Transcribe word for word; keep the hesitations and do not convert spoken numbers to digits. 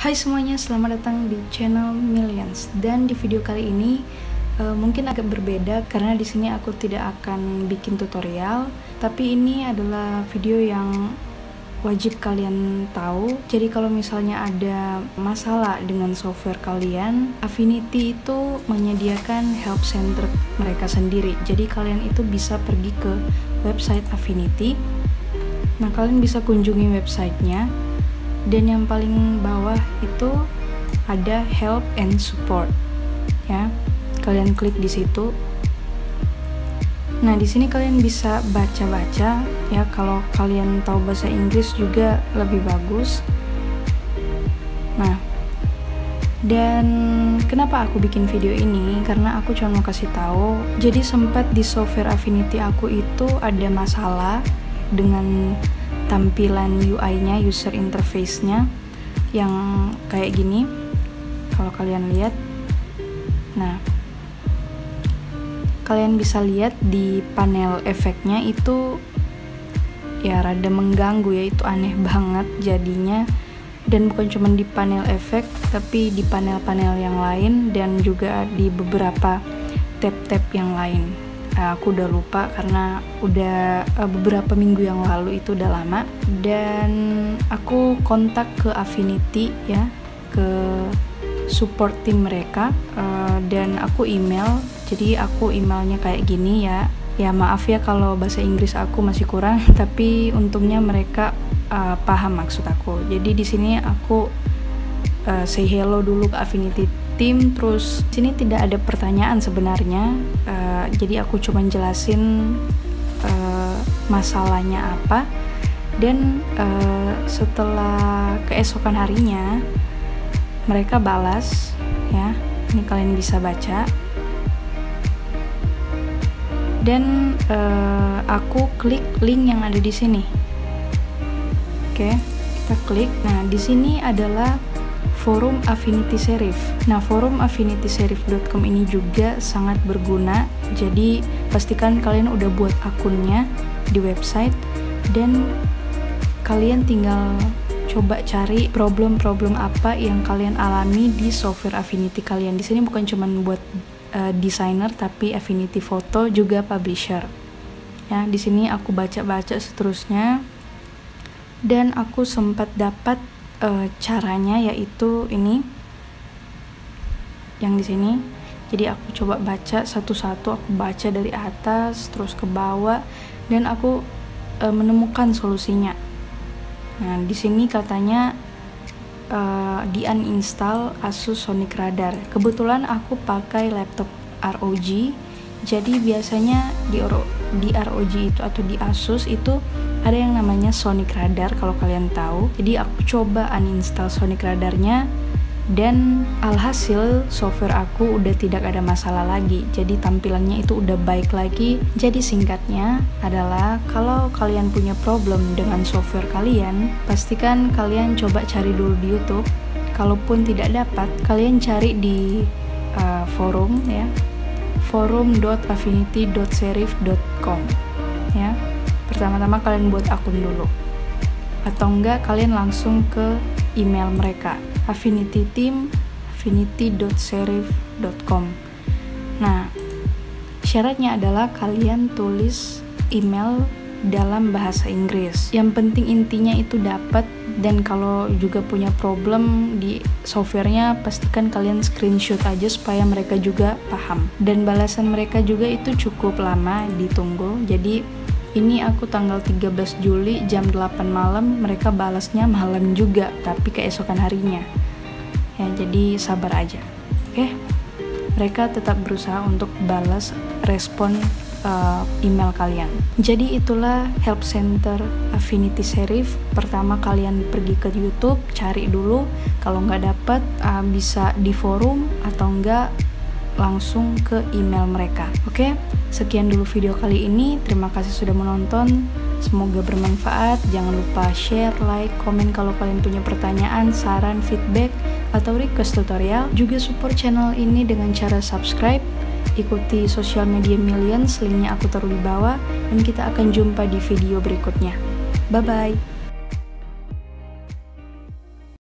Hai semuanya, selamat datang di channel Millions. Dan di video kali ini uh, mungkin agak berbeda karena di sini aku tidak akan bikin tutorial, tapi ini adalah video yang wajib kalian tahu. Jadi kalau misalnya ada masalah dengan software kalian, Affinity itu menyediakan help center mereka sendiri. Jadi kalian itu bisa pergi ke website Affinity. Nah, kalian bisa kunjungi websitenya. Dan yang paling bawah itu ada help and support, ya. Kalian klik di situ. Nah, di sini kalian bisa baca-baca, ya. Kalau kalian tahu bahasa Inggris juga lebih bagus. Nah, dan kenapa aku bikin video ini? Karena aku cuma mau kasih tahu. Jadi sempat di software Affinity aku itu ada masalah dengan tampilan U I-nya, user interface-nya yang kayak gini kalau kalian lihat. Nah, kalian bisa lihat di panel efeknya itu ya rada mengganggu, ya itu aneh banget jadinya. Dan bukan cuma di panel efek, tapi di panel-panel yang lain dan juga di beberapa tab-tab yang lain. Aku udah lupa karena udah beberapa minggu yang lalu, itu udah lama. Dan aku kontak ke Affinity, ya, ke support tim mereka, dan aku email. Jadi aku emailnya kayak gini, ya. Ya maaf ya kalau bahasa Inggris aku masih kurang, tapi untungnya mereka uh, paham maksud aku. Jadi di sini aku uh, say hello dulu ke Affinity tim, terus sini tidak ada pertanyaan sebenarnya, uh, jadi aku cuma jelasin uh, masalahnya apa. Dan uh, setelah keesokan harinya mereka balas, ya. Ini kalian bisa baca. Dan uh, aku klik link yang ada di sini. Oke, kita klik. Nah, di sini adalah forum Affinity Serif. Nah, forum affinity serif dot com ini juga sangat berguna. Jadi pastikan kalian udah buat akunnya di website dan kalian tinggal coba cari problem-problem apa yang kalian alami di software Affinity kalian. Di sini bukan cuma buat uh, desainer, tapi Affinity Photo juga publisher. Ya, di sini aku baca-baca seterusnya dan aku sempat dapat E, caranya, yaitu ini yang di sini. Jadi aku coba baca satu-satu, aku baca dari atas terus ke bawah dan aku e, menemukan solusinya. Nah, di sini katanya e, di uninstall Asus Sonic Radar. Kebetulan aku pakai laptop R O G. Jadi biasanya di, di R O G itu atau di Asus itu ada yang namanya Sonic Radar, kalau kalian tahu. Jadi aku coba uninstall Sonic Radarnya dan alhasil software aku udah tidak ada masalah lagi. Jadi tampilannya itu udah baik lagi. Jadi singkatnya adalah kalau kalian punya problem dengan software kalian, pastikan kalian coba cari dulu di YouTube. Kalaupun tidak dapat, kalian cari di uh, forum, ya. forum dot affinity dot serif dot com, ya. Pertama-tama kalian buat akun dulu, atau enggak kalian langsung ke email mereka, affinity team affinity dot serif dot com. Nah, syaratnya adalah kalian tulis email dalam bahasa Inggris. Yang penting intinya itu dapat. Dan kalau juga punya problem di softwarenya, pastikan kalian screenshot aja supaya mereka juga paham. Dan balasan mereka juga itu cukup lama ditunggu. Jadi ini aku tanggal tiga belas Juli jam delapan malam, mereka balasnya malam juga, tapi keesokan harinya. Ya, jadi sabar aja. Oke. Okay? Mereka tetap berusaha untuk balas respon uh, email kalian. Jadi itulah help center Affinity Serif. Pertama kalian pergi ke YouTube, cari dulu. Kalau nggak dapat, uh, bisa di forum atau enggak langsung ke email mereka. Oke, sekian dulu video kali ini. Terima kasih sudah menonton. Semoga bermanfaat. Jangan lupa share, like, komen kalau kalian punya pertanyaan, saran, feedback, atau request tutorial. Juga support channel ini dengan cara subscribe. Ikuti sosial media Millions, linknya aku taruh di bawah. Dan kita akan jumpa di video berikutnya. Bye-bye.